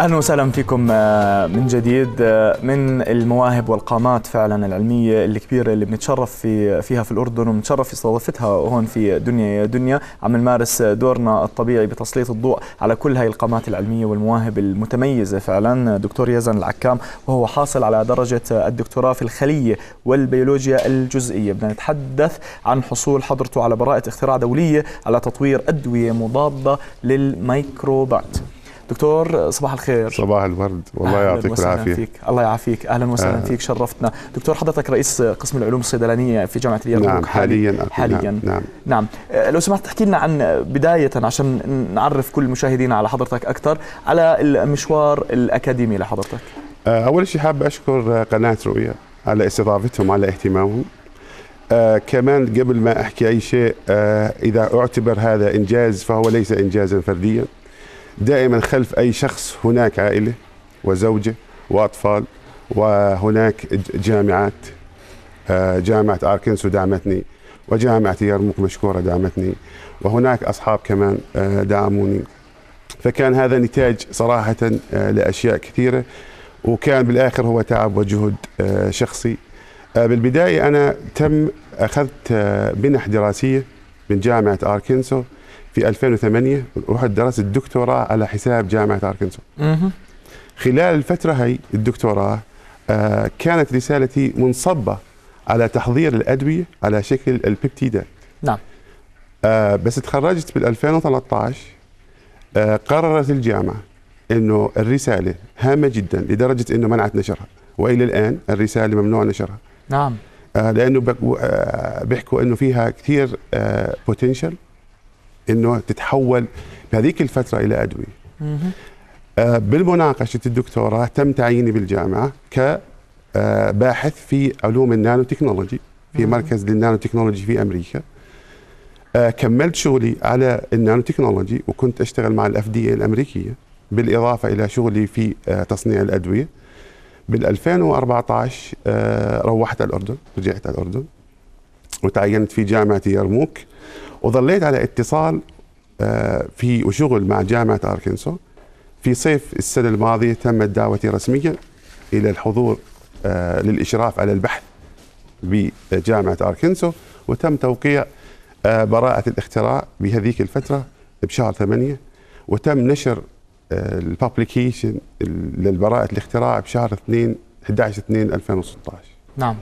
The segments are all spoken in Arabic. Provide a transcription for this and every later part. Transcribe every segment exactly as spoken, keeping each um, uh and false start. أهلا وسهلا فيكم من جديد. من المواهب والقامات فعلا العلمية الكبيرة اللي بنتشرف في فيها في الأردن وبنتشرف استضافتها هون في دنيا يا دنيا، عم نمارس دورنا الطبيعي بتسليط الضوء على كل هاي القامات العلمية والمواهب المتميزة فعلا. دكتور يزن العكام وهو حاصل على درجة الدكتوراه في الخلية والبيولوجيا الجزئية، بدنا نتحدث عن حصول حضرته على براءة اختراع دولية على تطوير أدوية مضادة للميكروبات. دكتور صباح الخير. صباح الورد، والله يعطيك العافية. الله يعافيك، أهلا وسهلا آه. فيك، شرفتنا. دكتور حضرتك رئيس قسم العلوم الصيدلانية في جامعة اليرموك. نعم حاليا حاليا نعم. نعم. نعم لو سمحت تحكي لنا عن بداية عشان نعرف كل مشاهدينا على حضرتك أكثر على المشوار الأكاديمي لحضرتك. آه أول شيء حاب أشكر قناة رؤيا على استضافتهم على اهتمامهم. آه كمان قبل ما أحكي أي شيء، آه إذا أعتبر هذا إنجاز فهو ليس إنجازا فرديا. دائما خلف أي شخص هناك عائلة وزوجة وأطفال، وهناك جامعات، جامعة أركنسو دعمتني، وجامعة اليرموك مشكورة دعمتني، وهناك أصحاب كمان دعموني، فكان هذا نتاج صراحة لأشياء كثيرة، وكان بالآخر هو تعب وجهد شخصي. بالبداية أنا تم أخذت منح دراسية من جامعة أركنسو في ألفين وثمانية، رحت درست الدكتوراه على حساب جامعة أركنسو. خلال الفترة هي الدكتوراه آه كانت رسالتي منصبة على تحضير الأدوية على شكل البيبتيدات. نعم. آه بس تخرجت بال ألفين وثلاثة عشر، آه قررت الجامعة إنه الرسالة هامة جدا لدرجة إنه منعت نشرها، وإلى الآن الرسالة ممنوع نشرها. نعم. آه لأنه آه بيحكوا إنه فيها كثير آه بوتنشل انه تتحول بهذيك الفتره الى ادويه. آه بالمناقشه الدكتوراه تم تعييني بالجامعه كباحث في علوم النانو تكنولوجي في مركز للنانو تكنولوجي في امريكا. آه كملت شغلي على النانو تكنولوجي، وكنت اشتغل مع الاف دي اي الامريكيه بالاضافه الى شغلي في آه تصنيع الادويه. بال ألفين وأربعة عشر آه روحت الاردن، رجعت الاردن وتعينت في جامعه يرموك، وظليت على اتصال في وشغل مع جامعة أركنسو. في صيف السنة الماضية تمت دعوتي رسميا إلى الحضور للإشراف على البحث بجامعة أركنسو، وتم توقيع براءة الاختراع بهذيك الفترة بشهر ثمانية، وتم نشر البابليكيشن للبراءة الاختراع بشهر اثنين عشر اثنين ألفين وستة عشر. نعم.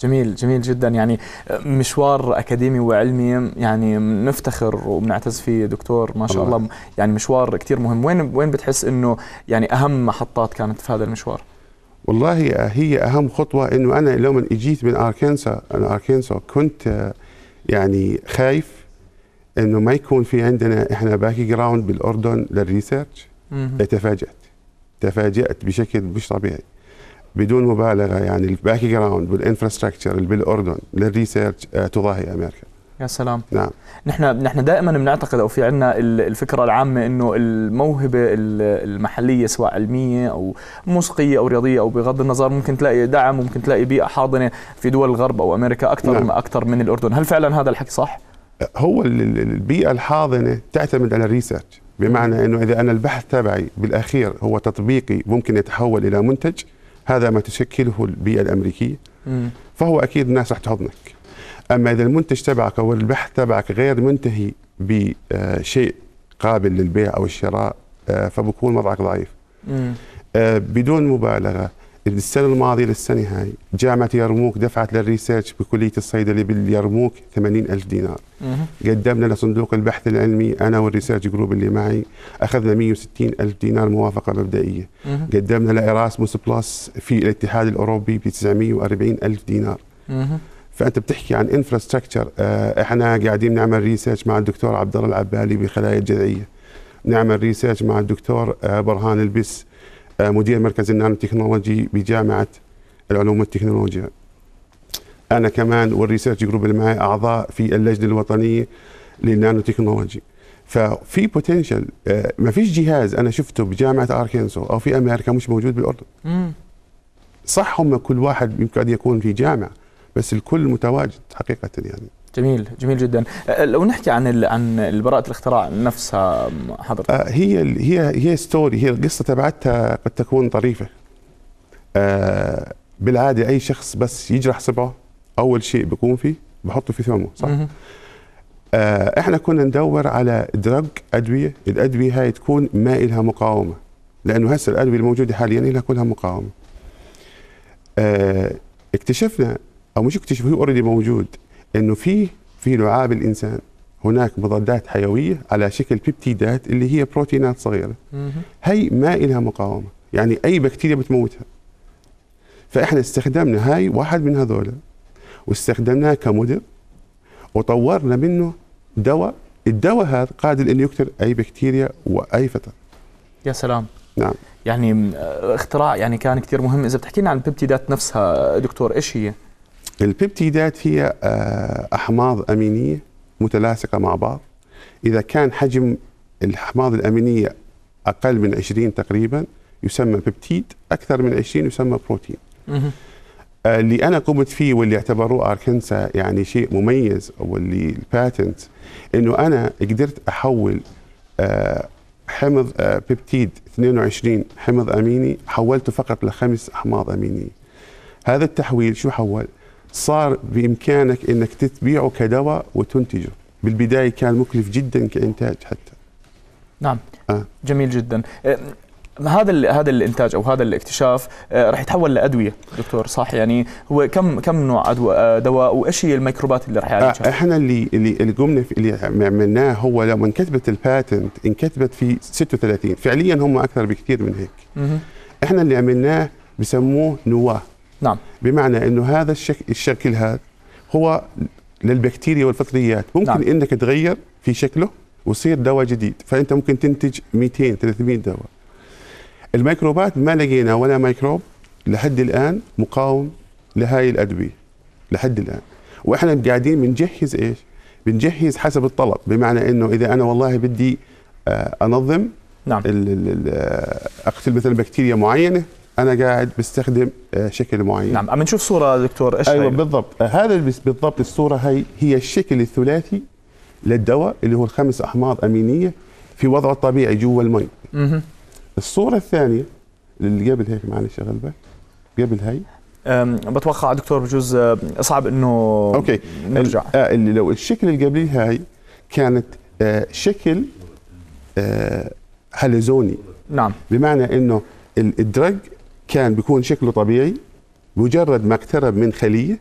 جميل جميل جدا، يعني مشوار اكاديمي وعلمي يعني نفتخر وبنعتز فيه دكتور، ما شاء الله. الله يعني مشوار كثير مهم. وين وين بتحس انه يعني اهم محطات كانت في هذا المشوار؟ والله هي اهم خطوه انه انا لما اجيت من اركنسو انا اركنسو كنت يعني خايف انه ما يكون في عندنا احنا باك جراوند بالاردن للريسيرش. تفاجات تفاجات بشكل مش طبيعي بدون مبالغه، يعني الباك جراوند والانفراستراكشر اللي بالاردن للريسيرش تضاهي امريكا. يا سلام. نعم. نحن نحن دائما بنعتقد او في عندنا الفكره العامه انه الموهبه المحليه سواء علميه او موسيقيه او رياضيه او بغض النظر ممكن تلاقي دعم وممكن تلاقي بيئه حاضنه في دول الغرب او امريكا اكثر. نعم. اكثر من الاردن. هل فعلا هذا الحكي صح؟ هو البيئه الحاضنه تعتمد على الريسيرش، بمعنى انه اذا انا البحث تبعي بالاخير هو تطبيقي ممكن يتحول الى منتج، هذا ما تشكله البيئة الأمريكية. مم. فهو أكيد الناس رح تحضنك. أما إذا المنتج تبعك أو البحث تبعك غير منتهي بشيء قابل للبيع أو الشراء فبكون وضعك ضعيف. مم. بدون مبالغة السنة الماضية للسنة هاي جامعة يرموك دفعت للريسيرش بكلية الصيدلة باليرموك ثمانين ألف دينار. مم. قدمنا لصندوق البحث العلمي، أنا والريسيرش جروب اللي معي أخذنا مئة وستين ألف دينار موافقة مبدئية. مم. قدمنا لإراسموس بلس في الاتحاد الأوروبي ب تسعمئة وأربعين ألف دينار. مم. فأنت بتحكي عن انفراستراكشر. إحنا قاعدين نعمل ريسيرش مع الدكتور عبد الله العبالي بالخلايا الجذعية، نعمل ريسيرش مع الدكتور برهان البس مدير مركز النانو تكنولوجي بجامعة العلوم والتكنولوجيا. أنا كمان والريسيرش جروب اللي معي أعضاء في اللجنة الوطنية للنانو تكنولوجي. ففي بوتنشل، ما فيش جهاز أنا شفته بجامعة أركنسو أو في أمريكا مش موجود بالأردن. صح هم كل واحد يمكن يكون في جامعة بس الكل متواجد حقيقة يعني. جميل جميل جدا. لو نحكي عن عن البراءة الاختراع نفسها حضرتك. هي هي هي ستوري، هي القصة تبعتها قد تكون طريفة. بالعادة أي شخص بس يجرح صبعه أول شيء بيقوم فيه بحطه في ثمه صح؟ احنا كنا ندور على درج أدوية، الأدوية هاي تكون ما إلها مقاومة، لأنه هسه الأدوية الموجودة حاليا لها كلها مقاومة. اكتشفنا أو مش اكتشف، هو أوريدي موجود، إنه في في لعاب الإنسان هناك مضادات حيوية على شكل بيبتيدات اللي هي بروتينات صغيرة. هي ما إلها مقاومة، يعني أي بكتيريا بتموتها. فإحنا استخدمنا هاي واحد من هذول واستخدمناه كمدر وطورنا منه دواء، الدواء هذا قادر إنه يقتل أي بكتيريا وأي فتر. يا سلام. نعم. يعني اختراع يعني كان كثير مهم. إذا بتحكي لنا عن البيبتيدات نفسها دكتور، إيش هي؟ البيبتيدات هي أحماض أمينية متلاصقة مع بعض. إذا كان حجم الأحماض الأمينية أقل من عشرين تقريبا يسمى بيبتيد، أكثر من عشرين يسمى بروتين. اللي أنا قمت فيه واللي اعتبروه أركنسا يعني شيء مميز، واللي الباتنت إنه أنا قدرت أحول حمض بيبتيد اثنين وعشرين حمض أميني، حولته فقط لخمس أحماض أمينية. هذا التحويل شو حول؟ صار بإمكانك أنك تبيعه كدواء وتنتجه. بالبداية كان مكلف جدا كإنتاج حتى. نعم. آه. جميل جدا. آه هذا هذا الإنتاج أو هذا الاكتشاف آه راح يتحول لأدوية دكتور صح؟ يعني هو كم كم نوع دواء وإيش هي الميكروبات اللي راح يعالجها؟ آه احنا اللي اللي قمنا اللي عملناه هو لما انكتبت الباتنت انكتبت في ستة وثلاثين، فعليا هم أكثر بكثير من هيك. مه. احنا اللي عملناه بسموه نواة. نعم. بمعنى انه هذا الشكل الشكل هذا هو للبكتيريا والفطريات، ممكن نعم. انك تغير في شكله ويصير دواء جديد، فانت ممكن تنتج مئتين ثلاثمئة دواء. الميكروبات ما لقينا ولا ميكروب لحد الان مقاوم لهاي الادويه لحد الان، واحنا قاعدين بنجهز ايش؟ بنجهز حسب الطلب، بمعنى انه اذا انا والله بدي انظم نعم اقتل مثلا بكتيريا معينه، أنا قاعد بستخدم شكل معين. نعم، عم نشوف صورة دكتور إيش؟ أيوة بالضبط، هذا بالضبط الصورة هي هي الشكل الثلاثي للدواء اللي هو الخمس أحماض أمينية في وضعه الطبيعي جوا المي. اها. الصورة الثانية اللي قبل هيك، معلش أغلب قبل هي. بتوقع دكتور بجوز صعب إنه أوكي نرجع. آه اللي لو الشكل اللي قبليه هاي كانت آه شكل آه هاليزوني. نعم. بمعنى إنه الدرج كان بيكون شكله طبيعي، مجرد ما اقترب من خلية،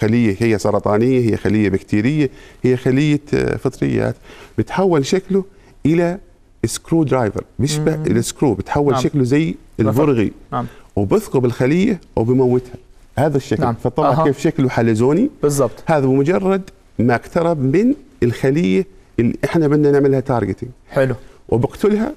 خلية هي سرطانية، هي خلية بكتيرية، هي خلية فطريات، بتحول شكله إلى سكرو درايفر، بيشبه السكرو، بتحول نعم. شكله زي البرغي نعم. وبثقب الخلية وبموتها، هذا الشكل نعم. فطلع أه. كيف شكله حلزوني بالضبط. هذا بمجرد ما اقترب من الخلية اللي احنا بدنا نعملها تارجتنج. حلو. وبقتلها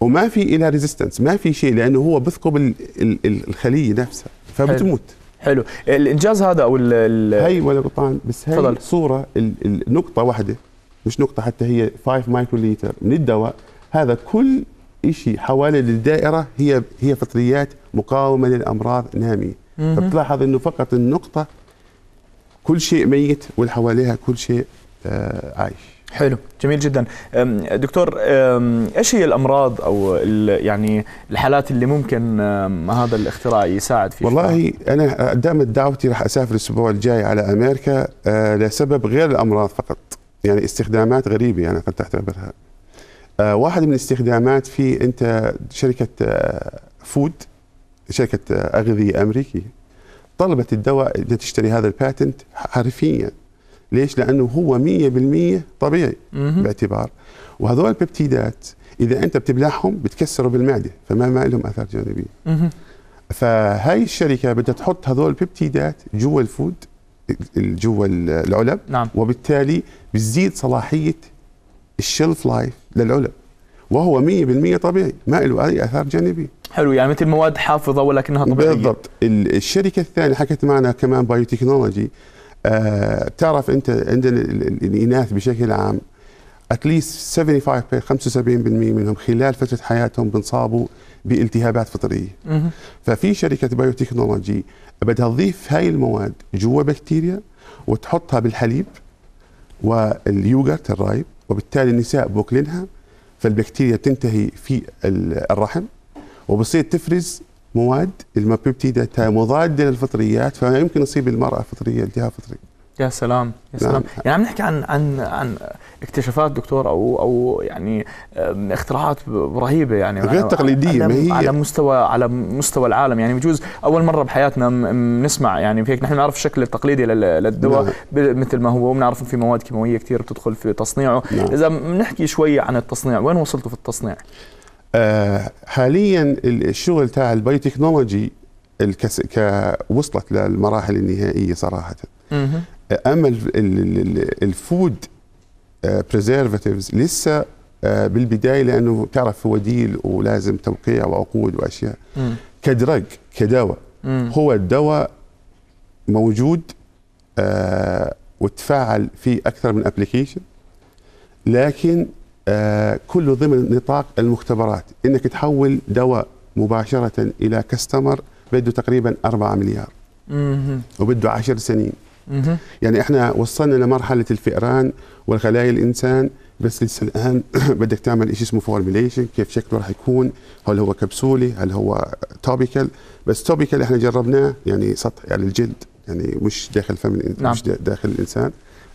وما في إلى ريزيستنس، ما في شيء، لأنه هو بثقب الخلية نفسها فبتموت. حلو. حلو. الإنجاز هذا أو ال هي ولا قطعان بس، هي الصورة النقطة واحدة مش نقطة حتى، هي خمسة مايكروليتر من الدواء هذا. كل شيء حوالي الدائرة هي هي فطريات مقاومة للأمراض نامية. فبتلاحظ إنه فقط النقطة كل شيء ميت واللي حواليها كل شيء آه عايش. حلو، جميل جدا. دكتور ايش هي الامراض او يعني الحالات اللي ممكن هذا الاختراع يساعد فيها؟ والله انا دامت دعوتي راح اسافر الاسبوع الجاي على امريكا لسبب غير الامراض فقط، يعني استخدامات غريبه انا قد تعتبرها. واحد من الاستخدامات في انت شركه فود، شركه اغذيه امريكي طلبت الدواء اللي تشتري هذا الباتنت حرفيا. ليش؟ لأنه هو مية بالمية طبيعي باعتبار، وهذول البيبتيدات إذا أنت بتبلعهم بتكسروا بالمعدة فما ما لهم آثار جانبية. فهاي الشركة بدها تحط هذول البيبتيدات جوا الفود، جوا العلب نعم. وبالتالي بتزيد صلاحية الشلف لايف للعلب، وهو مية بالمية طبيعي ما له أي آثار جانبية. حلو، يعني مثل مواد حافظة ولكنها طبيعية. بالضبط. الشركة الثانية حكت معنا كمان بايوتكنولوجي. آه تعرف انت عندنا الاناث بشكل عام at least سبعة وسبعين بالمئة منهم خلال فترة حياتهم بنصابوا بالتهابات فطرية. ففي شركة بايوتكنولوجي بدها تضيف هاي المواد جوا بكتيريا وتحطها بالحليب واليوغرت الرايب، وبالتالي النساء بوكلينها، فالبكتيريا بتنتهي في الرحم وبصير تفرز مواد المبيبتيداتها مضادة للفطريات، فيمكن يصيب المرأة فطرية التهاب فطري. يا سلام يا سلام. نعم. يعني عم نحكي عن عن عن اكتشافات دكتور او او يعني اختراعات رهيبه، يعني غير تقليديه، ما هي على مستوى على مستوى العالم. يعني بجوز اول مره بحياتنا بنسمع، يعني هيك نحن نعرف الشكل التقليدي للدواء. نعم. مثل ما هو، وبنعرف ان في مواد كيماويه كثير بتدخل في تصنيعه. نعم. اذا بنحكي شوي عن التصنيع، وين وصلتوا في التصنيع؟ آه حاليا الشغل تاع البايوتكنولوجي الكس... ك وصلت للمراحل النهائيه صراحه. مه. اما الفود بريزرفاتيفز لسه بالبدايه، لانه بتعرف هو ديل ولازم توقيع وعقود واشياء. مم. كدرج كدواء، مم. هو الدواء موجود وتفاعل في اكثر من ابلكيشن، لكن كله ضمن نطاق المختبرات. انك تحول دواء مباشره الى كاستمر بده تقريبا أربعة مليار، مم. وبده عشر سنين. يعني احنا وصلنا لمرحله الفئران والخلايا الانسان، بس لسه الان بدك تعمل شيء اسمه فورميليشن، كيف شكله راح يكون، هل هو كبسولي هل هو توبيكال. بس توبيكال احنا جربناه، يعني سطح على الجلد، يعني مش داخل فم الانسان. نعم. مش داخل الانسان.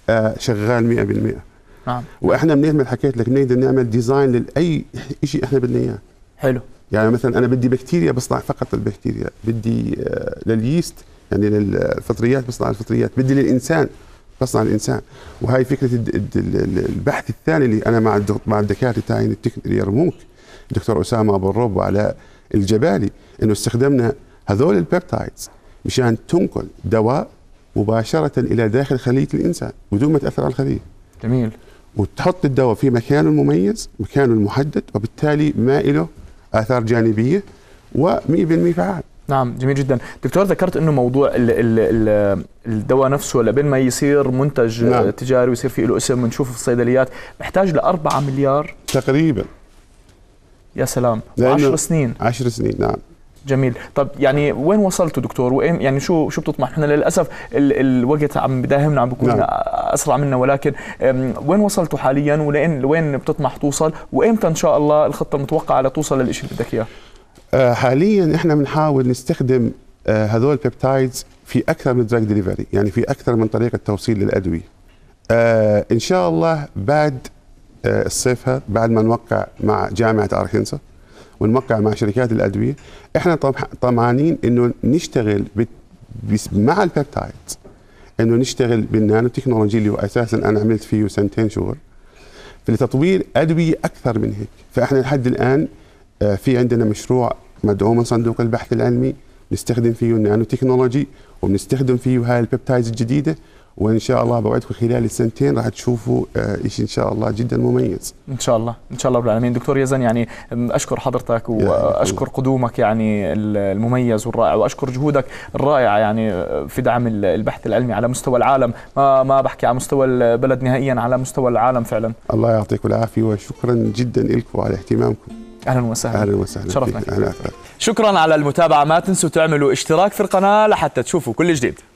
آه شغال مئة بالمئة. نعم. واحنا بنعمل، حكيت لك، بنقدر نعمل ديزاين لاي شيء احنا بدنا اياه. حلو. يعني مثلا انا بدي بكتيريا بصنع فقط البكتيريا، بدي آه لليست يعني للفطريات بصنع الفطريات، بدي للإنسان بصنع الإنسان. وهي فكرة البحث الثاني اللي أنا مع مع الدكاترة تاعين اليرموك، الدكتور أسامة أبو الرب وعلاء العبالي، إنه استخدمنا هذول البيبتايدز مشان تنقل دواء مباشرة إلى داخل خلية الإنسان بدون ما تأثر على الخلية. جميل. وتحط الدواء في مكانه المميز، مكانه المحدد، وبالتالي ما له آثار جانبية ومئة بالمئة فعال. نعم، جميل جدا. دكتور، ذكرت انه موضوع ال ال الدواء نفسه لبين ما يصير منتج. نعم. تجاري ويصير فيه له اسم ونشوفه في الصيدليات، محتاج لأربعة مليار تقريبا. يا سلام. عشر سنين. عشر سنين. نعم. جميل. طب يعني وين وصلتوا دكتور؟ وين يعني شو شو بتطمح؟ احنا للاسف ال الوقت عم بداهمنا، عم بكون نعم. اسرع منا، ولكن وين وصلتوا حاليا، ولين وين بتطمح توصل، وامتى ان شاء الله الخطه المتوقعه لتوصل للشيء اللي بدك اياه؟ حاليا احنا بنحاول نستخدم هذول البيبتايدز في اكثر من دراج ديليفري، يعني في اكثر من طريقه توصيل للادويه. ان شاء الله بعد الصيف هذا، بعد ما نوقع مع جامعه أركنسو ونوقع مع شركات الادويه، احنا طمعانين انه نشتغل مع البيبتايدز، انه نشتغل بالنانو تكنولوجي اللي هو اساسا انا عملت فيه سنتين شغل لتطوير ادويه اكثر من هيك. فاحنا لحد الان في عندنا مشروع مدعوم من صندوق البحث العلمي نستخدم فيه النانو تكنولوجي، وبنستخدم فيه هاي البيبتايدز الجديده، وان شاء الله بوعدكم خلال السنتين راح تشوفوا شيء ان شاء الله جدا مميز. ان شاء الله، ان شاء الله رب العالمين. دكتور يزن، يعني اشكر حضرتك واشكر قدومك يعني المميز والرائع، واشكر جهودك الرائعه يعني في دعم البحث العلمي على مستوى العالم، ما ما بحكي على مستوى البلد نهائيا، على مستوى العالم فعلا. الله يعطيكم العافيه، وشكرا جدا لكم على اهتمامكم. اهلا وسهلا. اهلا وسهلا، شرفنا. شكرا على المتابعه، ما تنسوا تعملوا اشتراك في القناه لحتى تشوفوا كل جديد.